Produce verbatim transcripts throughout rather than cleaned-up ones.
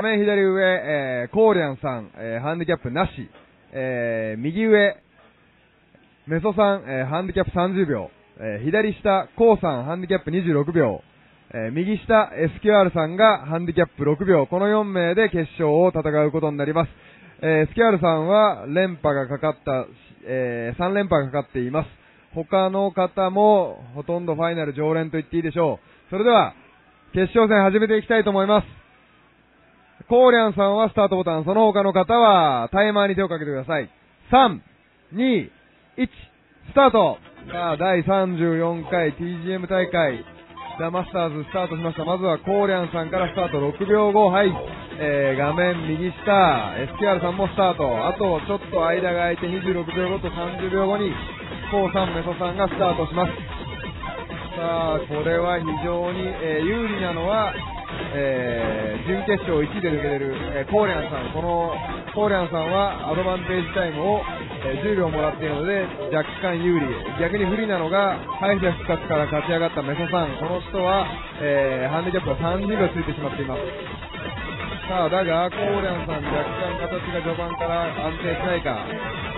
画面左上、えー、コーリャンさん、えー、ハンディキャップなし。えー、右上、メソさん、えー、ハンディキャップさんじゅうびょう。えー、左下、コウさん、ハンディキャップにじゅうろくびょう。えー、右下、エスキューアール さんがハンディキャップろくびょう。このよんめいで決勝を戦うことになります。えー、エスキューアール さんは連覇がかかった、えー、さんれんぱがかかっています。他の方もほとんどファイナル常連と言っていいでしょう。それでは、決勝戦始めていきたいと思います。コーリャンさんはスタートボタン、その他の方はタイマーに手をかけてください。さん、に、いち、スタート。さあ、だいさんじゅうよんかい ティージーエム 大会、ザ・マスターズスタートしました。まずはコーリャンさんからスタート、ろくびょうご、はい、えー、画面右下、エスキューアール さんもスタート、あとちょっと間が空いてにじゅうろくびょうごとさんじゅうびょうごに、コウさん、メソさんがスタートします。さあ、これは非常に、えー、有利なのは、えー、準決勝いちいで抜けてる、えー、コーリャンさん、このコーリャンさんはアドバンテージタイムを、えー、じゅうびょうもらっているので若干有利、逆に不利なのが敗者復活から勝ち上がったメソさん、この人は、えー、ハンディキャップがさんじゅうびょうついてしまっています。さあ、だがコーリャンさん、若干形が序盤から安定しないか、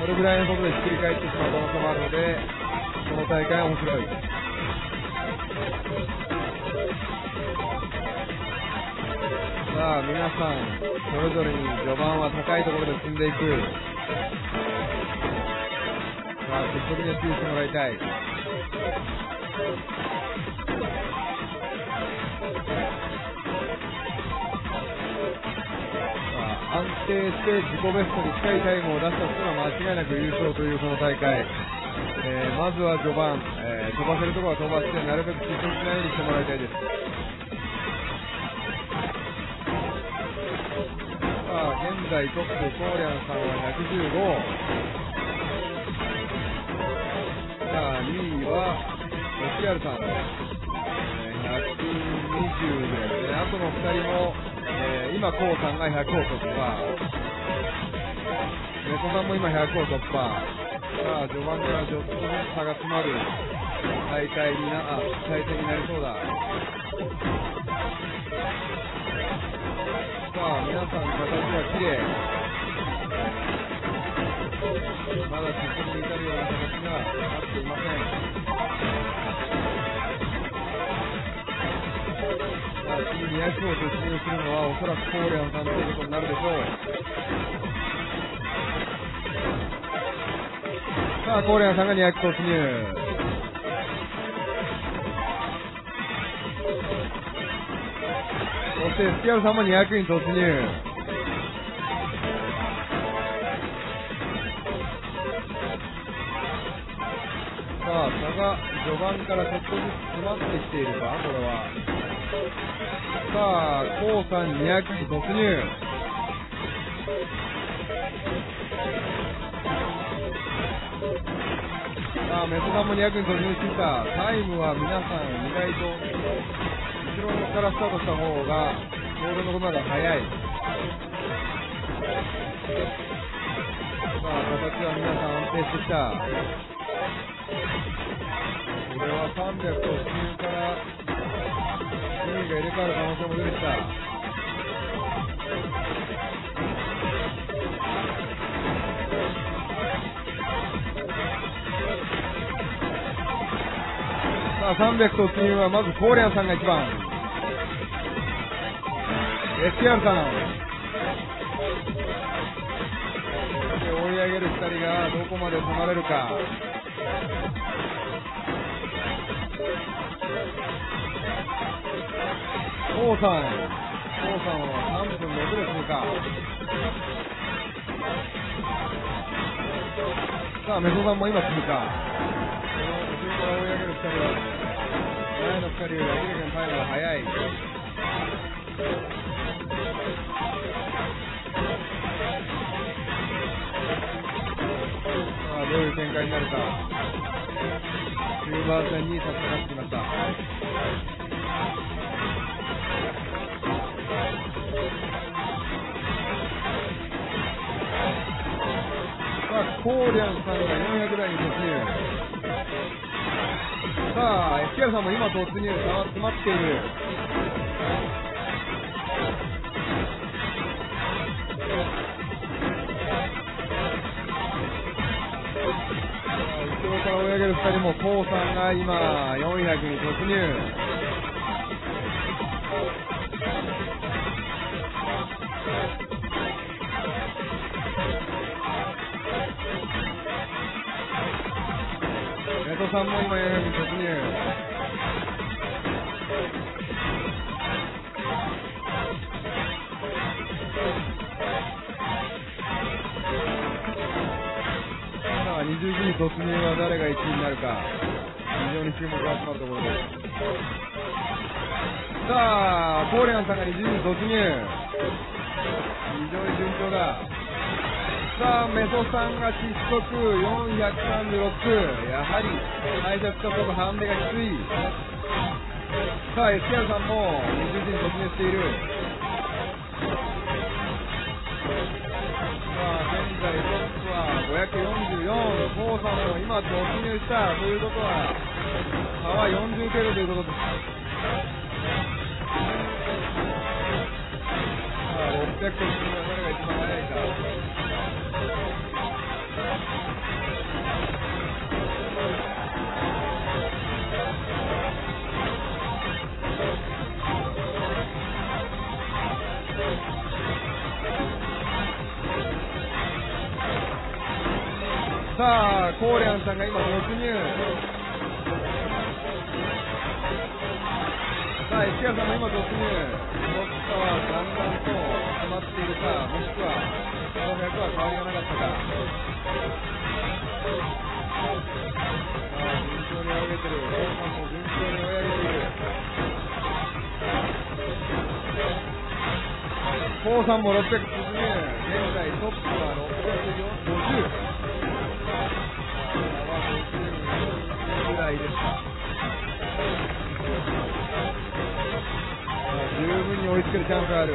これぐらいのことでひっくり返ってしまう可能性もあるので、この大会は面白い。さあ、皆さんそれぞれに序盤は高いところで進んでいく。さあ、積極的に注意してもらいたい。さあ、安定して自己ベストに近いタイムを出した人が間違いなく優勝というこの大会、えー、まずは序盤、えー、飛ばせるところは飛ばしてなるべく失速しないようにしてもらいたいです。現在トップ、コーリャンさんはひゃくじゅうご、さあにいは エスキューアール さん、ひゃくにじゅうですね。あとのふたりも、えー、今、コウさんがひゃくを突破、メソさんも今ひゃくを突破、さあ序盤からよっつ差が詰まる大会にな、あ、対戦になりそうだ。さあ、皆さん形が綺麗、まだ自分に至るような形があっていません。さあ、次にひゃくを突入するのはおそらくコーリャンさんということになるでしょう。さあ、コーリャンさんがにひゃく突入。そしてエスキューアールさんもにひゃくに突入。さあ、差が序盤からちょっとずつ詰まってきているか、これは。さあ、コウさんにひゃくに突入。さあ、メソさんもにひゃくに突入してきた。タイムは皆さん意外と後ろからスタートした方がボールの駒が早い。さあ、形は皆さん安定してきた。これはさんびゃくとにから順位が入れ替わる可能性も出てきた。さあ、さんびゃくとにはまずコーリャンさんがいちばん、エスキューアール さん、追い上げるふたりがどこまで止まれるか。コウさん、コウさんはさんぷんろくで通過。さあ、メソさんも今通過。後ろから追い上げるふたりは前のふたりより明らかにタイムが速い。どういう展開になるか。シルバー戦に差し掛かってきました。さあ、コーリャンさんがよんひゃく台に突入。さあ、エスキューアールさんも今突入、差は詰まっている。かりもうコウさんが今よんひゃくに突入。江戸さんも今よんひゃくに突入。にじゅういちに突入は誰がいちいになるか、非常に注目が集まるところです。さあ、コーレアンさんがにじゅういちに突入、非常に順調だ。さあ、メソさんが失速よんひゃくさんじゅうろく、やはり敗者復活のハンデがきつい。さあ、エスケアさんもにじゅういちに突入している。現在トップはごひゃくよんじゅうよん、コウさんも今突入した。ということは、差はよんじゅう程度ということです。ろっぴゃくと進む流れが一番速いか。さあ、コーレアンさんが今突入。さあ、エスケアさんも今突入。どっかはだんだんと止まっているか、もしくはこのひゃくは変わりがなかったか。順調に追い上げてる。コーさんも順調に追い上げている。コーさんもろっぴゃく突入。現在トップはろっぴゃくごじゅう。十分に追い上げている。さあ、十分に追いつけるチャンスがある。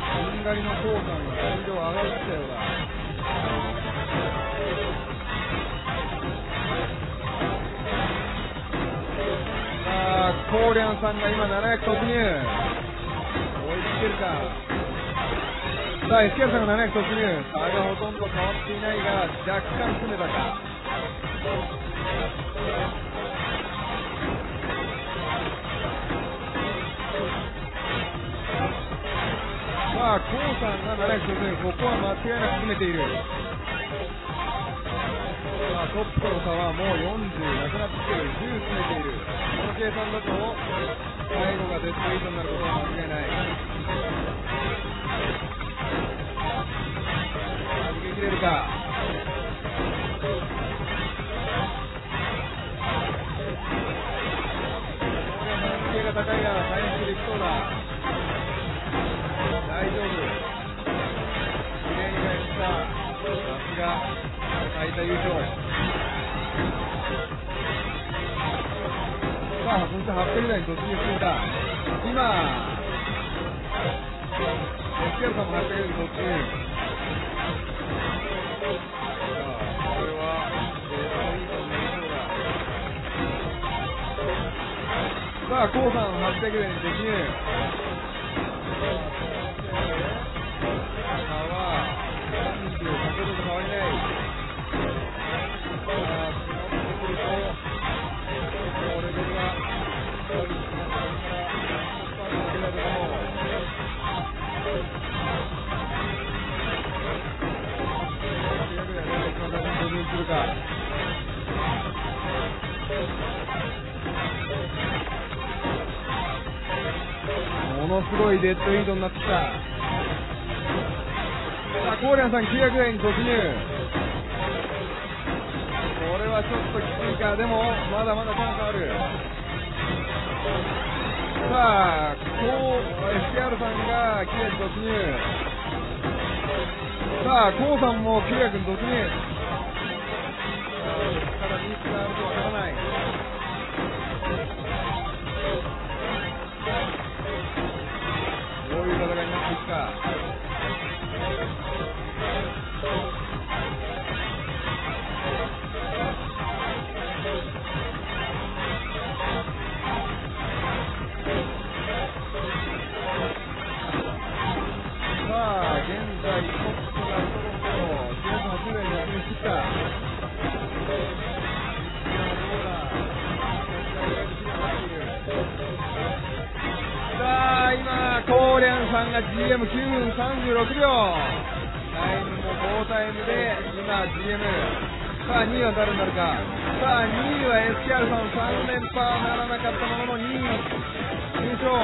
ハンガリのコウさんがスピードが上がってきたようだ。さあ、コーリャンさんが今ななひゃく突入、追いつけるか。さあ、エスケアさんがななひゃく突入、差がほとんど変わっていないが、若干詰めたか。さあ、コウさんがななひゃく突入、ここは間違いなく詰めている。さあ、トップとの差はもうよんじゅうなくなってきている、じゅう詰めている。この計算だと、最後がデッドヒートになることは間違いない。切れるか。関係が高いが回復できそうだ。大丈夫。きれいに返した。さすが最多優勝。さあ、そしてはっぴゃく台に突入していた。今、エスケアさんもはっぴゃく台に突入。さあ、コウさんはっぴゃく台に突入。差はよんじゅう先ほどと変わりない。さあ、ここでレベルがよんじゅうにするか。ものすごいデッドヒートになってきた。さあ、コーリャンさんきゅうひゃく台に突入。これはちょっときついか。でもまだまだチャンスある。さあ、こう エスケーアール さんがきゅうひゃくに突入。さあ、コウさんもきゅうひゃくに突入。ただミスがあるとわからない。さあ、さんが ジーエムきゅうふんさんじゅうろくびょう、タイムも好タイムで今 ジーエム、さあにいは誰になるか。さあにいは エスケーアール さん、さんれんぱならなかったもののにい優勝、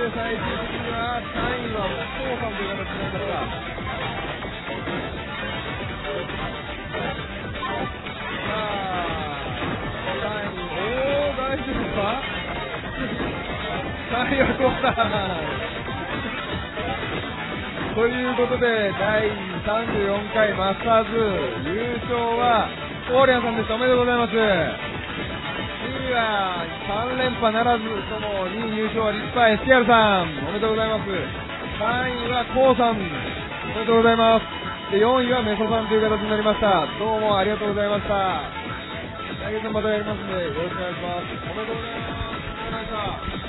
そして最終的にはさんいはお父さんという形になりました。さあさんい、おー大丈夫か、最悪だということで、だいさんじゅうよんかいマスターズ優勝はオーリアンさんでした。おめでとうございます。にいはさんれんぱならずともにい優勝は立派 エスケーアール さん、おめでとうございます。さんいはコウさん、おめでとうございます。でよんいはメソさんという形になりました。どうもありがとうございました。来月またやりますのでよろしくお願いします。おめでとうございます。